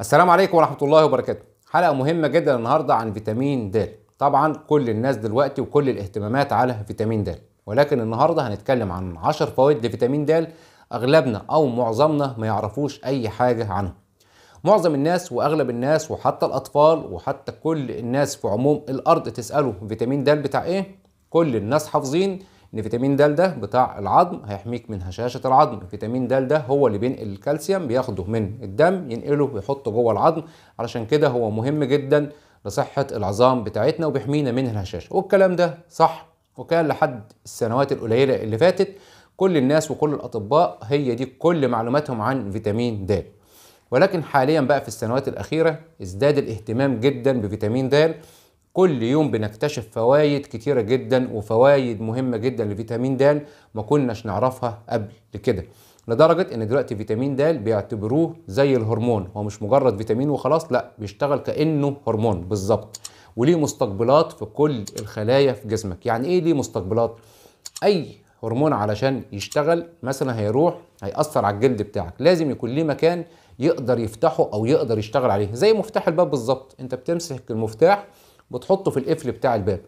السلام عليكم ورحمة الله وبركاته. حلقة مهمة جدا النهاردة عن فيتامين د. طبعا كل الناس دلوقتي وكل الاهتمامات على فيتامين د، ولكن النهاردة هنتكلم عن 10 فوائد لفيتامين د اغلبنا او معظمنا ما يعرفوش اي حاجة عنه. معظم الناس واغلب الناس وحتى الاطفال وحتى كل الناس في عموم الارض تسأله فيتامين د بتاع ايه؟ كل الناس حافظين ان فيتامين د ده بتاع العظم، هيحميك من هشاشه العظم. فيتامين د ده هو اللي بينقل الكالسيوم، بياخده من الدم ينقله ويحطه جوه العظم، علشان كده هو مهم جدا لصحه العظام بتاعتنا وبيحمينا من الهشاشه. والكلام ده صح، وكان لحد السنوات القليله اللي فاتت كل الناس وكل الاطباء هي دي كل معلوماتهم عن فيتامين د. ولكن حاليا بقى في السنوات الاخيره ازداد الاهتمام جدا بفيتامين د. كل يوم بنكتشف فوايد كتيرة جدا وفوايد مهمة جدا لفيتامين د ما كناش نعرفها قبل كده، لدرجة ان دلوقتي فيتامين د بيعتبروه زي الهرمون. هو مش مجرد فيتامين وخلاص، لا، بيشتغل كأنه هرمون بالظبط، وليه مستقبلات في كل الخلايا في جسمك. يعني ايه ليه مستقبلات؟ اي هرمون علشان يشتغل مثلا هيروح هيأثر على الجلد بتاعك، لازم يكون ليه مكان يقدر يفتحه او يقدر يشتغل عليه، زي مفتاح الباب بالظبط. انت بتمسك المفتاح بتحطه في القفل بتاع الباب،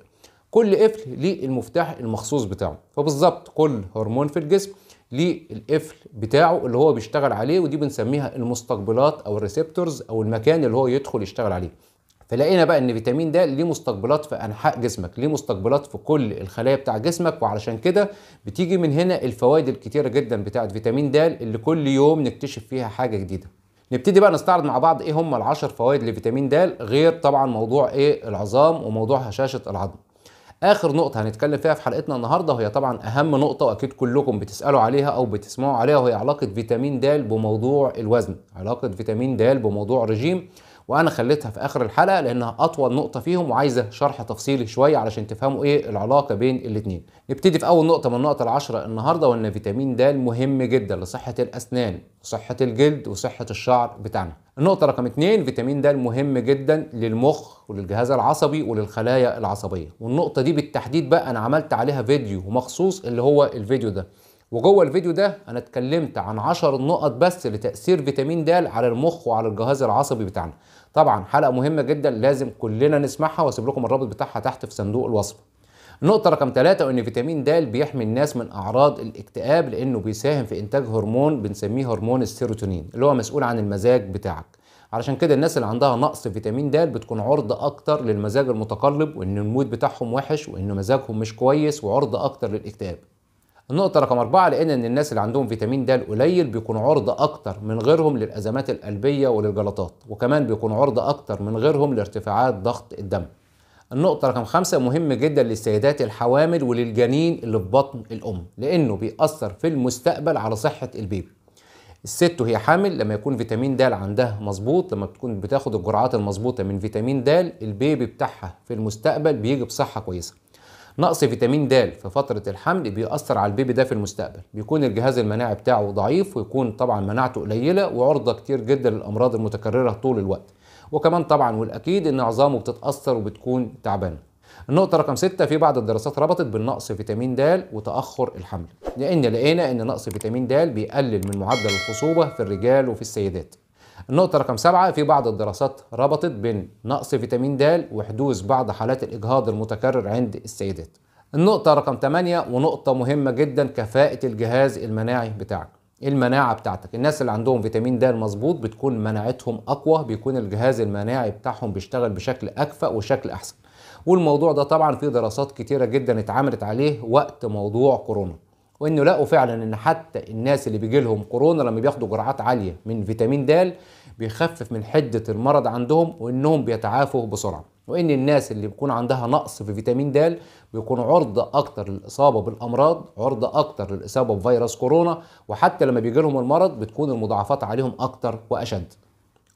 كل قفل ليه المفتاح المخصوص بتاعه. فبالظبط كل هرمون في الجسم ليه القفل بتاعه اللي هو بيشتغل عليه، ودي بنسميها المستقبلات او الريسبتورز او المكان اللي هو يدخل يشتغل عليه. فلقينا بقى ان فيتامين د ليه مستقبلات في انحاء جسمك، ليه مستقبلات في كل الخلايا بتاع جسمك، وعلشان كده بتيجي من هنا الفوائد الكتيره جدا بتاعت فيتامين د اللي كل يوم نكتشف فيها حاجه جديده. نبتدي بقى نستعرض مع بعض ايه هم ال10 فوائد لفيتامين د، غير طبعا موضوع ايه العظام وموضوع هشاشة العظم. اخر نقطة هنتكلم فيها في حلقتنا النهاردة، وهي طبعا اهم نقطة واكيد كلكم بتسألوا عليها او بتسمعوا عليها، وهي علاقة فيتامين د بموضوع الوزن، علاقة فيتامين د بموضوع الرجيم. وانا خليتها في اخر الحلقة لانها اطول نقطة فيهم وعايزة شرح تفصيلي شوية علشان تفهموا ايه العلاقة بين الاتنين. نبتدي في اول نقطة من النقط ال10 النهاردة، وان فيتامين د مهم جدا لصحة الاسنان وصحة الجلد وصحة الشعر بتاعنا. النقطة رقم 2، فيتامين د مهم جدا للمخ وللجهاز العصبي وللخلايا العصبية. والنقطة دي بالتحديد بقى انا عملت عليها فيديو مخصوص اللي هو الفيديو ده، وجوه الفيديو ده انا اتكلمت عن 10 نقط بس لتأثير فيتامين د على المخ وعلى الجهاز العصبي بتاعنا. طبعا حلقة مهمة جدا لازم كلنا نسمعها، واسيب لكم الرابط بتاعها تحت في صندوق الوصف. النقطة رقم 3، وان فيتامين د بيحمي الناس من اعراض الاكتئاب لانه بيساهم في انتاج هرمون بنسميه هرمون السيروتونين اللي هو مسؤول عن المزاج بتاعك. علشان كده الناس اللي عندها نقص فيتامين د بتكون عرضة اكتر للمزاج المتقلب، وان المود بتاعهم وحش وان مزاجهم مش كويس، وعرضة اكتر للاكتئاب. النقطة رقم 4، لأن الناس اللي عندهم فيتامين د قليل بيكون عرضة أكتر من غيرهم للأزمات القلبية وللجلطات، وكمان بيكون عرضة أكتر من غيرهم لارتفاعات ضغط الدم. النقطة رقم 5، مهم جدا للسيدات الحوامل وللجنين اللي في بطن الأم، لأنه بيأثر في المستقبل على صحة البيبي. الست وهي حامل لما يكون فيتامين د عندها مظبوط، لما بتكون بتاخد الجرعات المظبوطة من فيتامين د، البيبي بتاعها في المستقبل بيجي بصحة كويسة. نقص فيتامين د في فترة الحمل بيأثر على البيبي ده في المستقبل، بيكون الجهاز المناعي بتاعه ضعيف، ويكون طبعا مناعته قليلة وعرضة كتير جدا للأمراض المتكررة طول الوقت، وكمان طبعا والأكيد إن عظامه بتتأثر وبتكون تعبانة. النقطة رقم 6، في بعض الدراسات ربطت بين نقص فيتامين د وتأخر الحمل، لأن لقينا إن نقص فيتامين د بيقلل من معدل الخصوبة في الرجال وفي السيدات. النقطة رقم 7، في بعض الدراسات ربطت بين نقص فيتامين د وحدوث بعض حالات الإجهاض المتكرر عند السيدات. النقطة رقم 8، ونقطة مهمة جدا، كفاءة الجهاز المناعي بتاعك، المناعة بتاعتك. الناس اللي عندهم فيتامين د مظبوط بتكون مناعتهم أقوى، بيكون الجهاز المناعي بتاعهم بيشتغل بشكل أكفأ وشكل أحسن. والموضوع ده طبعا في دراسات كتيرة جدا اتعملت عليه وقت موضوع كورونا، وانه لقوا فعلا ان حتى الناس اللي بيجي لهم كورونا لما بياخدوا جرعات عاليه من فيتامين د بيخفف من حده المرض عندهم، وانهم بيتعافوا بسرعه. وان الناس اللي بيكون عندها نقص في فيتامين د بيكون عرضه اكتر للاصابه بالامراض، عرضه اكتر للاصابه بفيروس كورونا، وحتى لما بيجي لهم المرض بتكون المضاعفات عليهم اكتر واشد.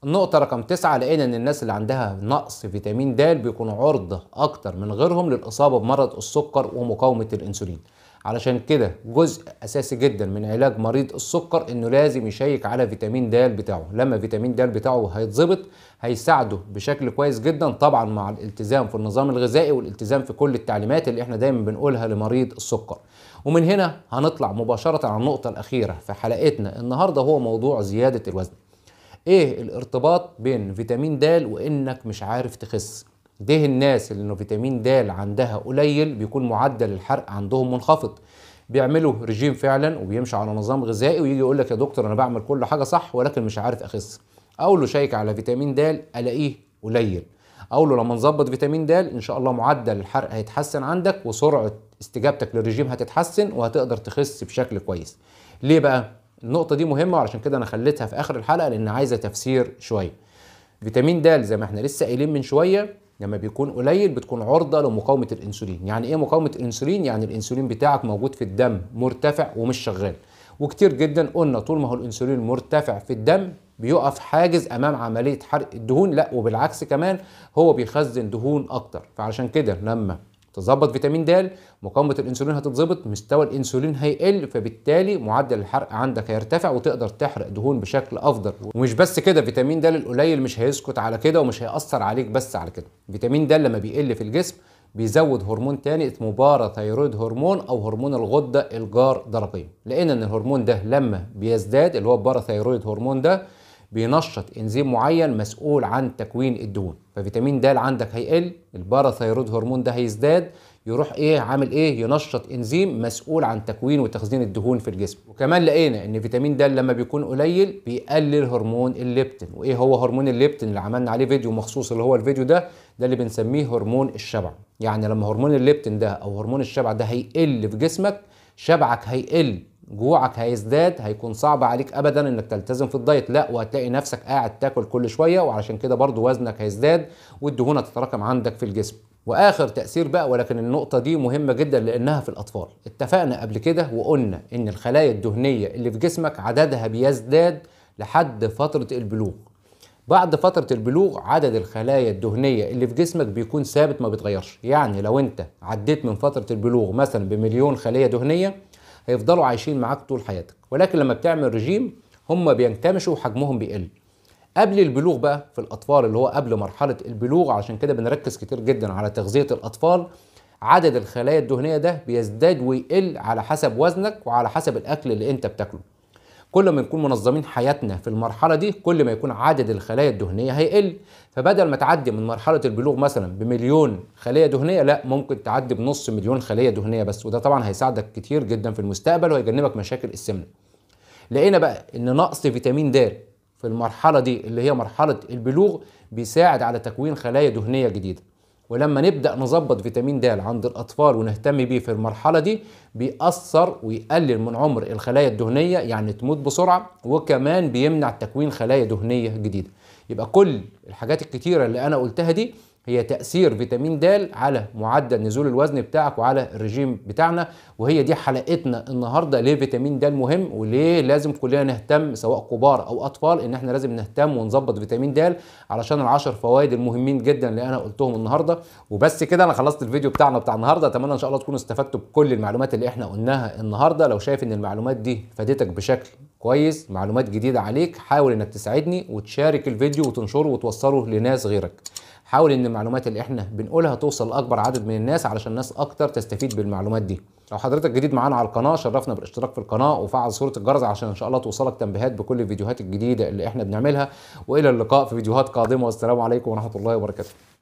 النقطة رقم 9، لقينا ان الناس اللي عندها نقص فيتامين د بيكونوا عرضة اكتر من غيرهم للاصابة بمرض السكر ومقاومة الانسولين. علشان كده جزء اساسي جدا من علاج مريض السكر انه لازم يشيك على فيتامين د بتاعه. لما فيتامين د بتاعه هيتظبط هيساعده بشكل كويس جدا، طبعا مع الالتزام في النظام الغذائي والالتزام في كل التعليمات اللي احنا دايما بنقولها لمريض السكر. ومن هنا هنطلع مباشرة على النقطة الاخيرة في حلقتنا النهاردة، هو موضوع زيادة الوزن. ايه الارتباط بين فيتامين د وانك مش عارف تخس؟ ده الناس اللي انه فيتامين د عندها قليل بيكون معدل الحرق عندهم منخفض، بيعملوا رجيم فعلا وبيمشي على نظام غذائي ويجي يقول لك يا دكتور انا بعمل كل حاجه صح ولكن مش عارف اخس. اقول له شيك على فيتامين د الاقيه قليل، اقول له لما نظبط فيتامين د ان شاء الله معدل الحرق هيتحسن عندك وسرعه استجابتك للرجيم هتتحسن وهتقدر تخس بشكل كويس. ليه بقى؟ النقطه دي مهمه وعشان كده انا خليتها في اخر الحلقه لان عايزه تفسير شويه. فيتامين د زي ما احنا لسه قايلين من شويه لما بيكون قليل بتكون عرضه لمقاومه الانسولين. يعني ايه مقاومه الانسولين؟ يعني الانسولين بتاعك موجود في الدم مرتفع ومش شغال، وكتير جدا قلنا طول ما هو الانسولين مرتفع في الدم بيقف حاجز امام عمليه حرق الدهون، لا وبالعكس كمان هو بيخزن دهون اكتر. فعشان كده لما تظبط فيتامين د مقاومه الانسولين هتتظبط، مستوى الانسولين هيقل، فبالتالي معدل الحرق عندك هيرتفع وتقدر تحرق دهون بشكل افضل. ومش بس كده، فيتامين د القليل مش هيسكت على كده ومش هيأثر عليك بس على كده. فيتامين د لما بيقل في الجسم بيزود هرمون تاني اسمه باراثيرويد هرمون او هرمون الغده الجار درقيه. لقينا ان الهرمون ده لما بيزداد اللي هو الباراثيرويد هرمون ده بينشط انزيم معين مسؤول عن تكوين الدهون، ففيتامين د عندك هيقل، الباراثيرويد هرمون ده هيزداد، يروح ايه عامل ايه؟ ينشط انزيم مسؤول عن تكوين وتخزين الدهون في الجسم. وكمان لقينا ان فيتامين د لما بيكون قليل بيقلل هرمون الليبتين. وايه هو هرمون الليبتين اللي عملنا عليه فيديو مخصوص اللي هو الفيديو ده اللي بنسميه هرمون الشبع. يعني لما هرمون الليبتين ده او هرمون الشبع ده هيقل في جسمك، شبعك هيقل، جوعك هيزداد، هيكون صعب عليك ابدا انك تلتزم في الدايت، لا وهتلاقي نفسك قاعد تاكل كل شويه، وعشان كده برضو وزنك هيزداد والدهون هتتراكم عندك في الجسم. واخر تاثير بقى، ولكن النقطه دي مهمه جدا لانها في الاطفال. اتفقنا قبل كده وقلنا ان الخلايا الدهنيه اللي في جسمك عددها بيزداد لحد فتره البلوغ. بعد فتره البلوغ عدد الخلايا الدهنيه اللي في جسمك بيكون ثابت ما بيتغيرش. يعني لو انت عديت من فتره البلوغ مثلا ب1,000,000 خليه دهنيه هيفضلوا عايشين معاك طول حياتك، ولكن لما بتعمل رجيم هم بينكمشوا وحجمهم بيقل. قبل البلوغ بقى في الاطفال اللي هو قبل مرحله البلوغ، عشان كده بنركز كتير جدا على تغذيه الاطفال، عدد الخلايا الدهنيه ده بيزداد ويقل على حسب وزنك وعلى حسب الاكل اللي انت بتاكله. كل ما نكون منظمين حياتنا في المرحله دي كل ما يكون عدد الخلايا الدهنيه هيقل، فبدل ما تعدي من مرحله البلوغ مثلا ب1,000,000 خليه دهنيه، لا ممكن تعدي ب500,000 خليه دهنيه بس، وده طبعا هيساعدك كتير جدا في المستقبل وهيجنبك مشاكل السمنه. لقينا بقى ان نقص فيتامين د في المرحله دي اللي هي مرحله البلوغ بيساعد على تكوين خلايا دهنيه جديده، ولما نبدأ نظبط فيتامين د عند الأطفال ونهتم بيه في المرحلة دي بيأثر ويقلل من عمر الخلايا الدهنية، يعني تموت بسرعة، وكمان بيمنع تكوين خلايا دهنية جديدة. يبقى كل الحاجات الكتيرة اللي أنا قلتها دي هي تأثير فيتامين د على معدل نزول الوزن بتاعك وعلى الرجيم بتاعنا، وهي دي حلقتنا النهاردة ليه فيتامين د مهم وليه لازم كلنا نهتم سواء كبار أو أطفال إن احنا لازم نهتم ونظبط فيتامين د علشان ال10 فوائد المهمين جدا اللي أنا قلتهم النهاردة. وبس كده أنا خلصت الفيديو بتاعنا بتاع النهاردة، أتمنى إن شاء الله تكونوا استفدتوا بكل المعلومات اللي احنا قلناها النهاردة. لو شايف إن المعلومات دي فادتك بشكل كويس، معلومات جديدة عليك، حاول إنك تساعدني وتشارك الفيديو وتنشره وتوصله لناس غيرك. حاول ان المعلومات اللي احنا بنقولها توصل لاكبر عدد من الناس علشان الناس اكتر تستفيد بالمعلومات دي. لو حضرتك جديد معانا على القناه شرفنا بالاشتراك في القناه وفعل صوره الجرس علشان ان شاء الله توصلك تنبيهات بكل الفيديوهات الجديده اللي احنا بنعملها. والى اللقاء في فيديوهات قادمه، والسلام عليكم ورحمه الله وبركاته.